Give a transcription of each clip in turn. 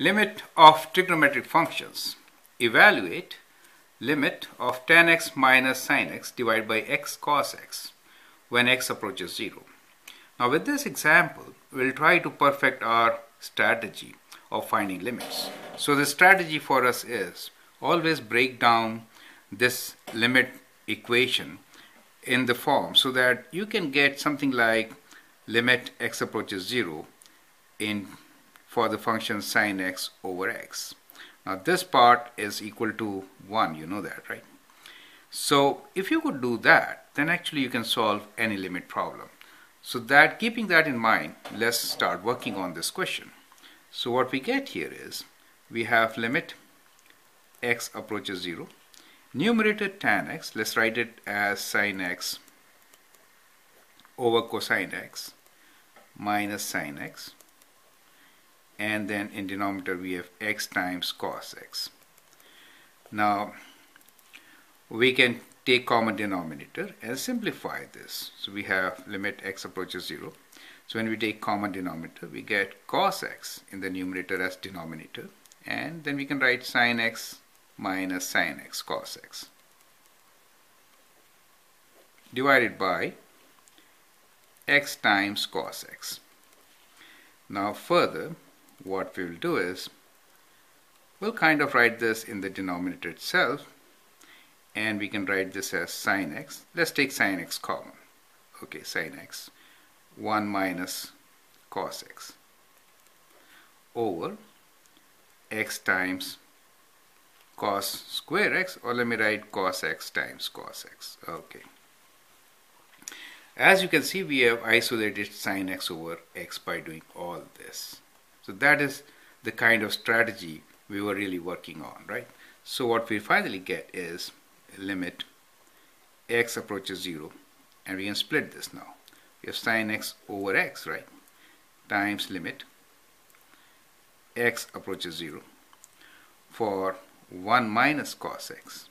Limit of trigonometric functions. Evaluate limit of tan x minus sin x divided by x cos x when x approaches 0. Now with this example, we'll try to perfect our strategy of finding limits. So the strategy for us is always break down this limit equation in the form so that you can get something like limit x approaches 0 for the function sin x over x. Now this part is equal to 1, you know that, right? So if you could do that, then actually you can solve any limit problem. So that, keeping that in mind, let's start working on this question. So what we get here is, we have limit x approaches 0, numerator tan x, let's write it as sin x over cosine x minus sin x, and then in denominator we have x times cos x. Now we can take common denominator and simplify this. So we have limit x approaches 0. So when we take common denominator, we get cos x in the numerator as denominator, and then we can write sin x minus sin x cos x divided by x times cos x. Now further, what we will do is, we'll kind of write this in the denominator itself, and we can write this as sin x. Let's take sin x common. Okay, sin x 1 minus cos x over x times cos square x, or let me write cos x times cos x. Okay. As you can see, we have isolated sin x over x by doing all this. So that is the kind of strategy we were really working on, right? So what we finally get is limit x approaches 0, and we can split this now. We have sin x over x, right, times limit x approaches 0 for 1 minus cos x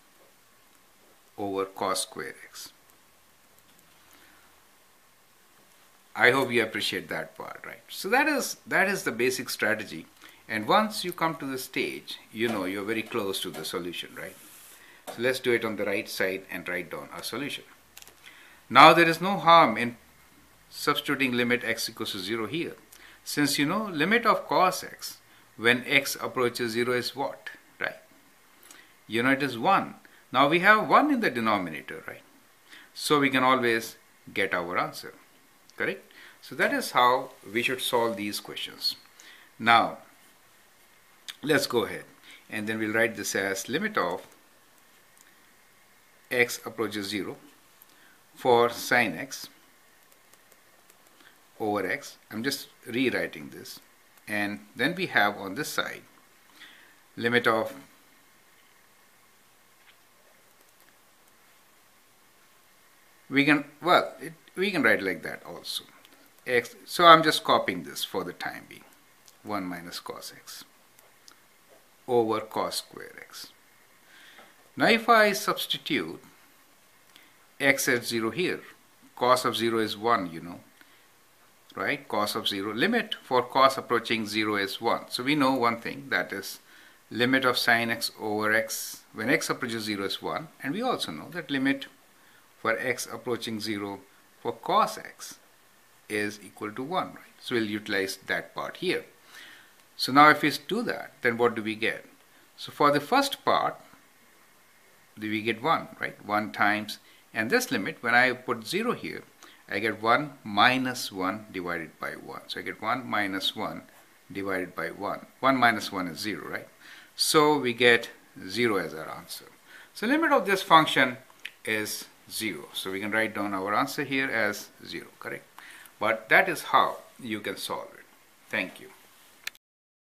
over cos square x. I hope you appreciate that part, right? So that is the basic strategy, and once you come to this stage, you know you're very close to the solution, right? So let's do it on the right side and write down our solution. Now there is no harm in substituting limit x equals to 0 here, since you know limit of cos x when x approaches 0 is what, right? You know it is 1. Now we have 1 in the denominator, right? So we can always get our answer. Correct? So that is how we should solve these questions. Now, let's go ahead, and then we'll write this as limit of x approaches 0 for sin x over x. I'm just rewriting this, and then we have on this side limit of we can write like that also. X, so I'm just copying this for the time being. 1 minus cos x over cos square x. Now if I substitute x at 0 here, cos of 0 is 1, you know, right? Cos of 0, limit for cos approaching 0 is 1. So we know one thing, that is limit of sin x over x when x approaches 0 is 1, and we also know that limit for x approaching 0 for cos x is equal to 1, right? So we'll utilize that part here. So now if we do that, then what do we get? So for the first part, we get 1, right? 1 times, and this limit, when I put 0 here, I get 1 minus 1 divided by 1. So I get 1 minus 1 divided by 1. 1 minus 1 is 0, right? So we get 0 as our answer. So limit of this function is 0. So we can write down our answer here as 0, correct? But that is how you can solve it. Thank you.